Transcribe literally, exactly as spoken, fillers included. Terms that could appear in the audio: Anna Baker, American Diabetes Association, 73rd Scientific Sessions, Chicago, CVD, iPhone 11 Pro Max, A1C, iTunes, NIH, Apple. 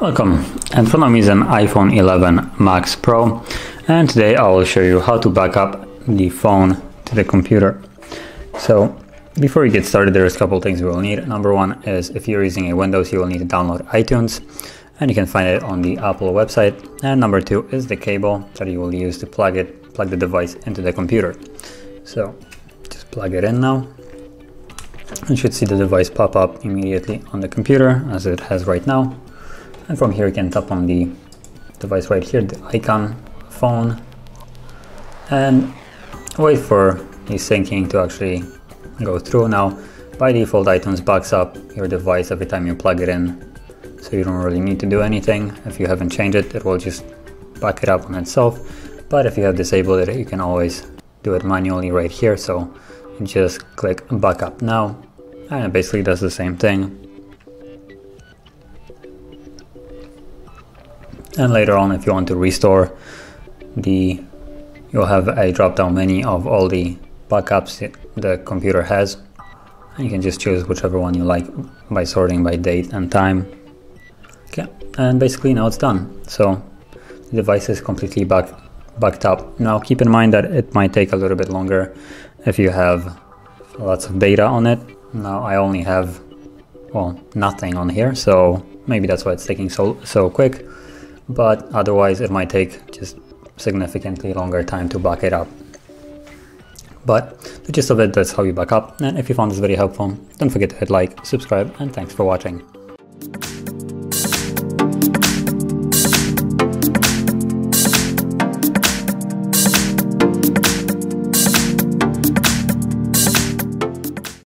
Welcome, in front of me is an iPhone eleven Max Pro, and today I will show you how to back up the phone to the computer. So before we get started, there is a couple things we will need. Number one is if you're using a Windows, you will need to download iTunes, and you can find it on the Apple website. And number two is the cable that you will use to plug it, plug the device into the computer. So just plug it in now. You should see the device pop up immediately on the computer as it has right now. And from here you can tap on the device right here, the icon phone, and wait for the syncing to actually go through. Now by default iTunes backs up your device every time you plug it in, so you don't really need to do anything. If you haven't changed it, it will just back it up on itself, but if you have disabled it, you can always do it manually right here. So you just click back up now, and it basically does the same thing. And later on, if you want to restore, the you'll have a drop down menu of all the backups the computer has, and you can just choose whichever one you like by sorting by date and time. Okay, and basically now it's done. So the device is completely back backed up. Now keep in mind that it might take a little bit longer if you have lots of data on it. Now I only have, well, nothing on here, so maybe that's why it's taking so so quick. But otherwise it might take just significantly longer time to back it up. But the gist of it, that's how you back up. And if you found this video helpful, don't forget to hit like, subscribe, and thanks for watching.